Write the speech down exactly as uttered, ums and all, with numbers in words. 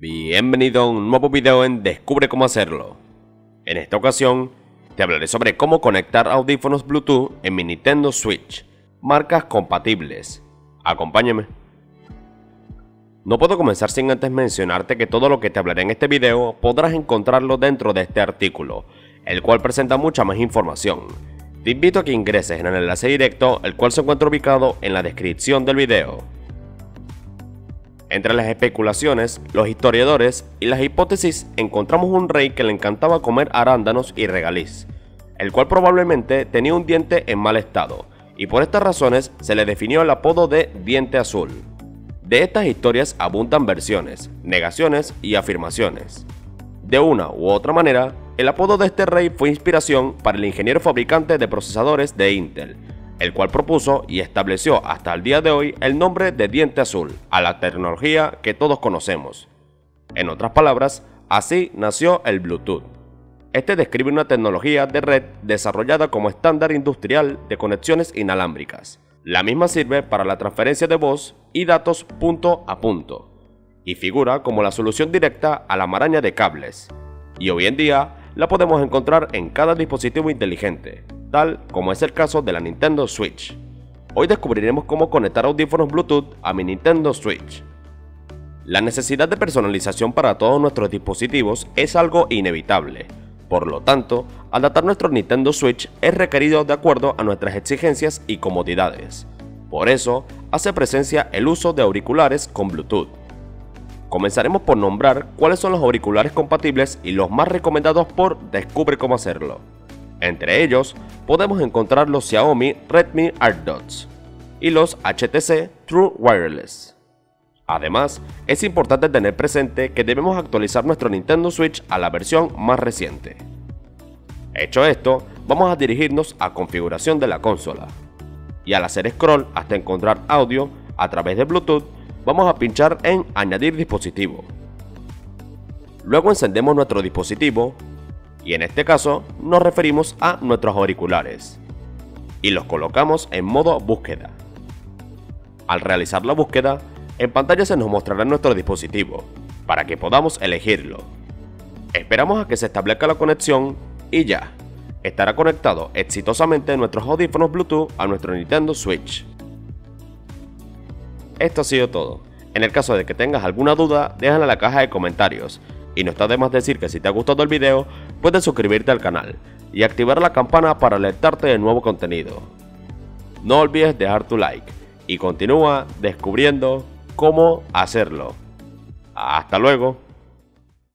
Bienvenido a un nuevo video en Descubre cómo hacerlo. En esta ocasión te hablaré sobre cómo conectar audífonos Bluetooth en mi Nintendo Switch, marcas compatibles. Acompáñame. No puedo comenzar sin antes mencionarte que todo lo que te hablaré en este video podrás encontrarlo dentro de este artículo, el cual presenta mucha más información. Te invito a que ingreses en el enlace directo, el cual se encuentra ubicado en la descripción del video. Entre las especulaciones, los historiadores y las hipótesis encontramos un rey que le encantaba comer arándanos y regaliz, el cual probablemente tenía un diente en mal estado, y por estas razones se le definió el apodo de diente azul. De estas historias abundan versiones, negaciones y afirmaciones. De una u otra manera, el apodo de este rey fue inspiración para el ingeniero fabricante de procesadores de Intel, el cual propuso y estableció hasta el día de hoy el nombre de diente azul a la tecnología que todos conocemos. En otras palabras, así nació el Bluetooth. Este describe una tecnología de red desarrollada como estándar industrial de conexiones inalámbricas. La misma sirve para la transferencia de voz y datos punto a punto, y figura como la solución directa a la maraña de cables, y hoy en día la podemos encontrar en cada dispositivo inteligente, tal como es el caso de la Nintendo Switch. Hoy descubriremos cómo conectar audífonos Bluetooth a mi Nintendo Switch. La necesidad de personalización para todos nuestros dispositivos es algo inevitable. Por lo tanto, adaptar nuestro Nintendo Switch es requerido de acuerdo a nuestras exigencias y comodidades. Por eso, hace presencia el uso de auriculares con Bluetooth. Comenzaremos por nombrar cuáles son los auriculares compatibles y los más recomendados por Descubre cómo hacerlo. Entre ellos, podemos encontrar los Xiaomi Redmi AirDots y los H T C True Wireless. Además, es importante tener presente que debemos actualizar nuestro Nintendo Switch a la versión más reciente. Hecho esto, vamos a dirigirnos a configuración de la consola. Y al hacer scroll hasta encontrar audio a través de Bluetooth, vamos a pinchar en añadir dispositivo. Luego encendemos nuestro dispositivo, y en este caso nos referimos a nuestros auriculares, y los colocamos en modo búsqueda. Al realizar la búsqueda, en pantalla se nos mostrará nuestro dispositivo, para que podamos elegirlo. Esperamos a que se establezca la conexión y ya, estará conectado exitosamente nuestros audífonos Bluetooth a nuestro Nintendo Switch. Esto ha sido todo. En el caso de que tengas alguna duda, déjala en la caja de comentarios. Y no está de más decir que si te ha gustado el video, puedes suscribirte al canal y activar la campana para alertarte de nuevo contenido. No olvides dejar tu like y continúa descubriendo cómo hacerlo. Hasta luego.